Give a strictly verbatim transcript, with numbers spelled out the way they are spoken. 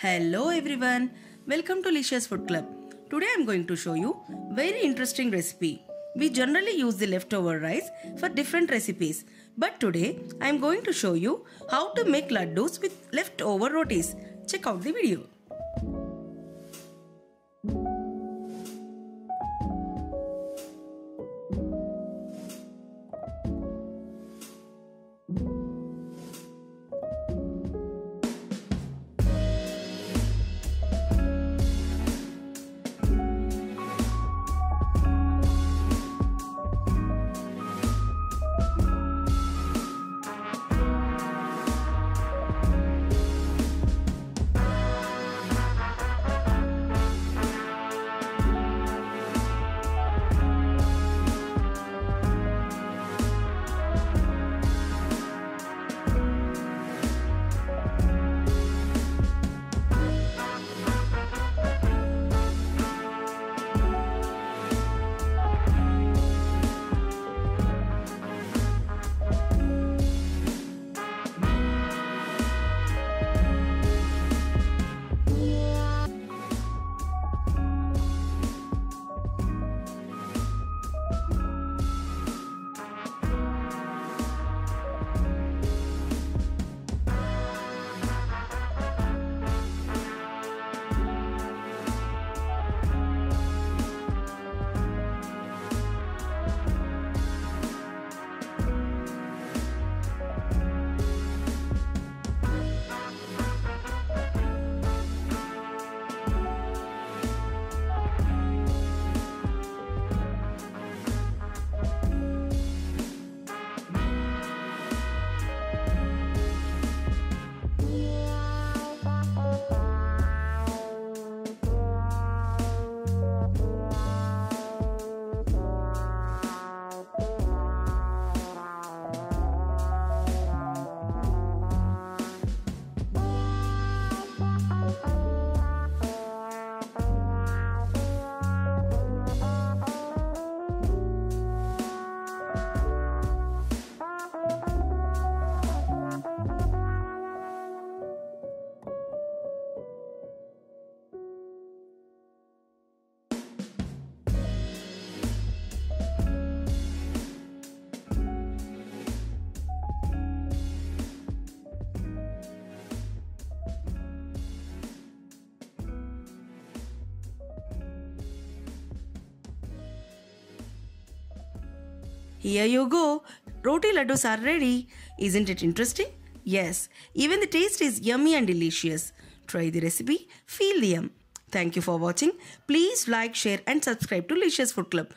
Hello everyone, welcome to Liscious Food Club. Today I am going to show you very interesting recipe. We generally use the leftover rice for different recipes, but today I am going to show you how to make ladoos with leftover rotis. Check out the video. Here you go, roti ladoos are ready. Isn't it interesting? Yes, even the taste is yummy and delicious. Try the recipe, feel the yum. Thank you for watching. Please like, share and subscribe to Liscious Food Club.